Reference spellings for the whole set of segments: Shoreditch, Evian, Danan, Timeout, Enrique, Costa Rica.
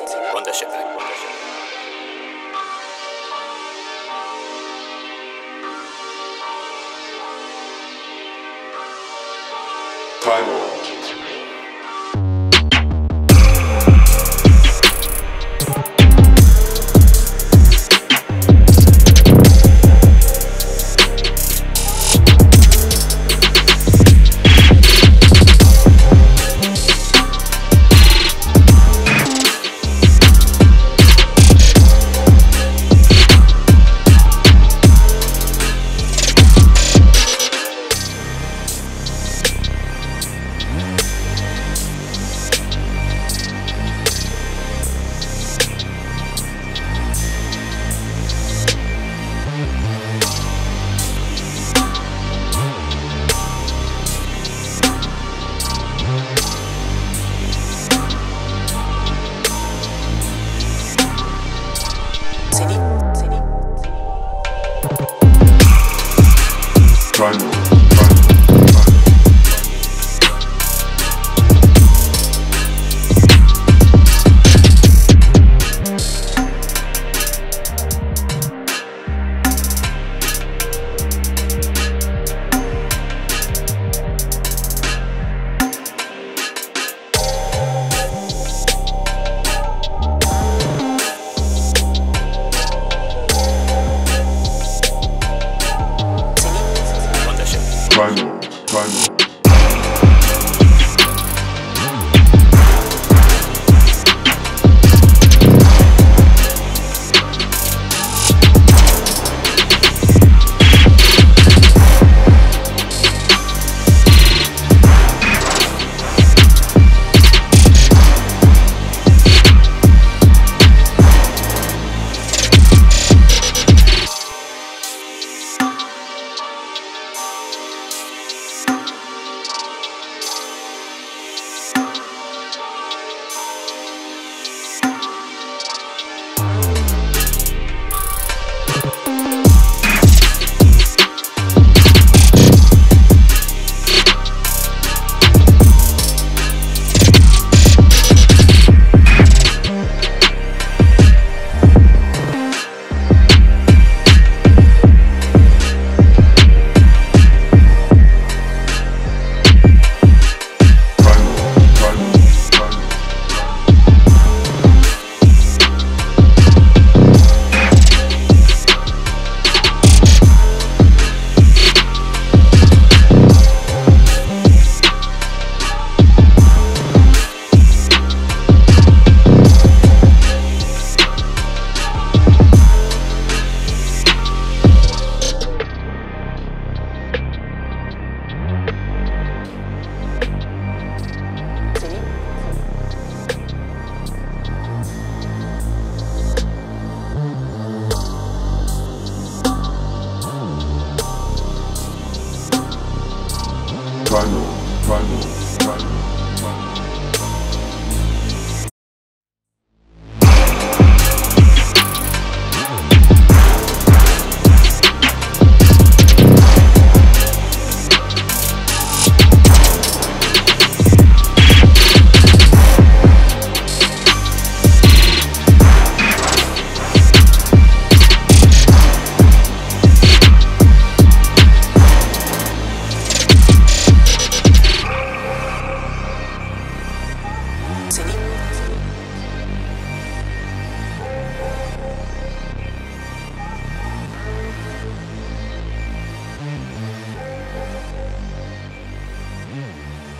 Run that shit back. Timeout.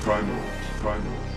Timeout. Timeout.